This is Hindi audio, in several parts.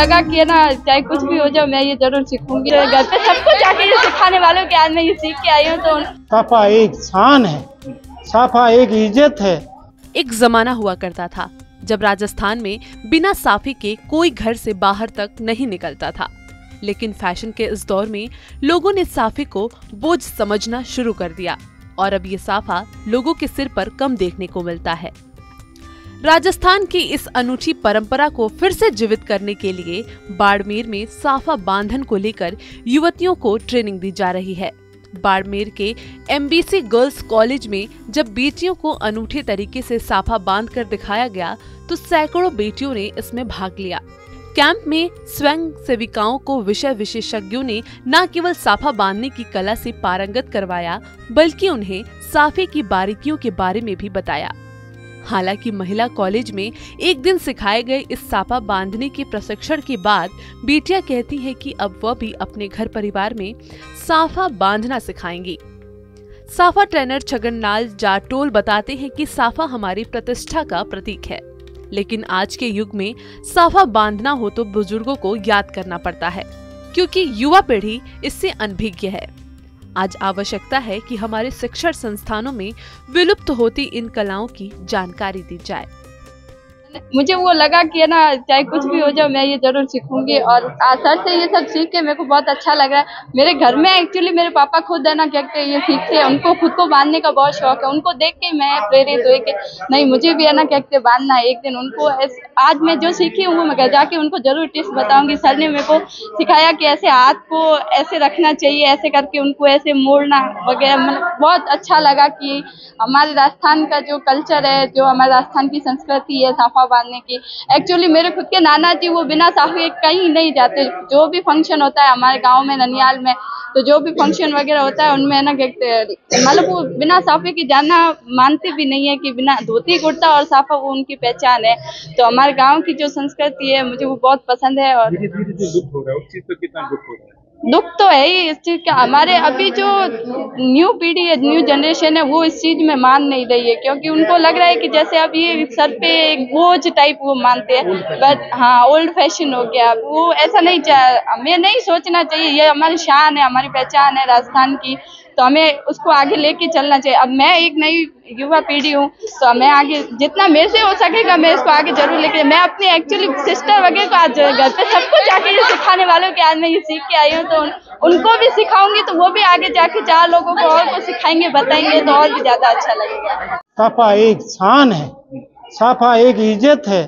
लगा कि ना चाहे कुछ भी हो जाए मैं ये जरूर सीखूंगी। घर पे सबको जाके ये सिखाने वालों के आज मैं ये सीख के आई हूँ। तो साफा एक शान है, साफा एक इज्जत है। एक जमाना हुआ करता था जब राजस्थान में बिना साफे के कोई घर से बाहर तक नहीं निकलता था, लेकिन फैशन के इस दौर में लोगों ने साफे को बोझ समझना शुरू कर दिया और अब ये साफा लोगों के सिर पर कम देखने को मिलता है। राजस्थान की इस अनूठी परंपरा को फिर से जीवित करने के लिए बाड़मेर में साफा बांधन को लेकर युवतियों को ट्रेनिंग दी जा रही है। बाड़मेर के एमबीसी गर्ल्स कॉलेज में जब बेटियों को अनूठे तरीके से साफा बांधकर दिखाया गया तो सैकड़ों बेटियों ने इसमें भाग लिया। कैंप में स्वयं सेविकाओं को विषय विशेषज्ञों ने न केवल साफा बांधने की कला से पारंगत करवाया बल्कि उन्हें साफे की बारीकियों के बारे में भी बताया। हालांकि महिला कॉलेज में एक दिन सिखाए गए इस साफा बांधने के प्रशिक्षण के बाद बेटियां कहती हैं कि अब वह भी अपने घर परिवार में साफा बांधना सिखाएंगी। साफा ट्रेनर छगनलाल जाटोल बताते हैं कि साफा हमारी प्रतिष्ठा का प्रतीक है, लेकिन आज के युग में साफा बांधना हो तो बुजुर्गों को याद करना पड़ता है क्योंकि युवा पीढ़ी इससे अनभिज्ञ है। आज आवश्यकता है कि हमारे शिक्षण संस्थानों में विलुप्त होती इन कलाओं की जानकारी दी जाए। मुझे वो लगा कि ना चाहे कुछ भी हो जाए मैं ये जरूर सीखूंगी और सर से ये सब सीख के मेरे को बहुत अच्छा लग रहा है। मेरे घर में एक्चुअली मेरे पापा खुद है ना कहते ये सीखते हैं, उनको खुद को बांधने का बहुत शौक है। उनको देख के मैं प्रेरित हुई कि नहीं मुझे भी है ना कहते बांधना है एक दिन। उनको आज मैं जो सीखी हूँ मैं जाके उनको जरूर टिप्स बताऊंगी। सर ने मेरे को सिखाया कि ऐसे हाथ को ऐसे रखना चाहिए, ऐसे करके उनको ऐसे मोड़ना वगैरह। मतलब बहुत अच्छा लगा कि हमारे राजस्थान का जो कल्चर है, जो हमारे राजस्थान की संस्कृति है साफा बांधने की। एक्चुअली मेरे खुद के नाना जी वो बिना साफे कहीं नहीं जाते। जो भी फंक्शन होता है हमारे गाँव में ननियाल में, तो जो भी फंक्शन वगैरह होता है उनमें ना मतलब वो बिना साफे के जाना मानते भी नहीं है कि बिना धोती कुर्ता और साफा वो उनकी पहचान है। तो हमारे गांव की जो संस्कृति है मुझे वो बहुत पसंद है। और दुख तो है ही इस चीज़ का। हमारे अभी जो न्यू पीढ़ी है, न्यू जनरेशन है, वो इस चीज़ में मान नहीं रही है क्योंकि उनको लग रहा है कि जैसे अब ये सर पे एक बोझ टाइप वो मानते हैं। बट हाँ ओल्ड फैशन हो गया वो, ऐसा नहीं हमें नहीं सोचना चाहिए। ये हमारी शान है, हमारी पहचान है राजस्थान की, तो हमें उसको आगे लेके चलना चाहिए। अब मैं एक नई युवा पीढ़ी हूँ तो मैं आगे जितना मेरे से हो सकेगा मैं इसको आगे जरूर लेके मैं अपने एक्चुअली सिस्टर वगैरह को आज घर पे सबको जाके ये सिखाने वालों के आज मैं ये सीख के आई हूँ। तो उनको भी सिखाऊंगी तो वो भी आगे जाके चार लोगों को और को सिखाएंगे बताएंगे तो और भी ज्यादा अच्छा लगेगा। साफा एक शान है, साफा एक इज्जत है,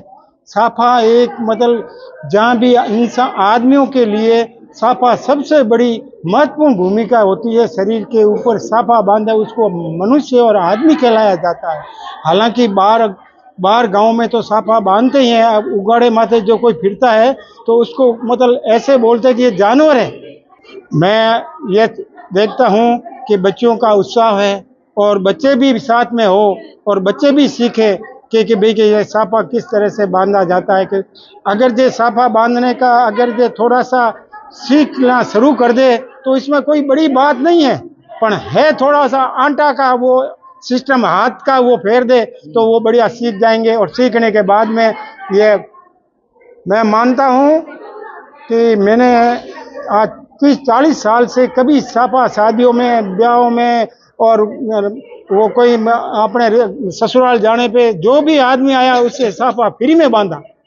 साफा एक मतलब जहाँ भी इंसान आदमियों के लिए साफा सबसे बड़ी महत्वपूर्ण भूमिका होती है। शरीर के ऊपर साफा बांधा उसको मनुष्य और आदमी कहलाया जाता है। हालांकि बाहर गांव में तो साफा बांधते ही हैं। अब उगाड़े माथे जो कोई फिरता है तो उसको मतलब ऐसे बोलते हैं कि ये जानवर है। मैं ये देखता हूँ कि बच्चों का उत्साह है और बच्चे भी साथ में हो और बच्चे भी सीखे कि भाई कि ये साफा किस तरह से बांधा जाता है। कि अगर ये साफा बांधने का अगर ये थोड़ा सा सीखना शुरू कर दे तो इसमें कोई बड़ी बात नहीं है, पर है थोड़ा सा आटा का वो सिस्टम हाथ का वो फेर दे तो वो बढ़िया सीख जाएंगे। और सीखने के बाद में ये मैं मानता हूँ कि मैंने आज 30-40 साल से कभी साफा शादियों में, ब्याहों में और वो कोई अपने ससुराल जाने पे जो भी आदमी आया उससे साफा फ्री में बांधा।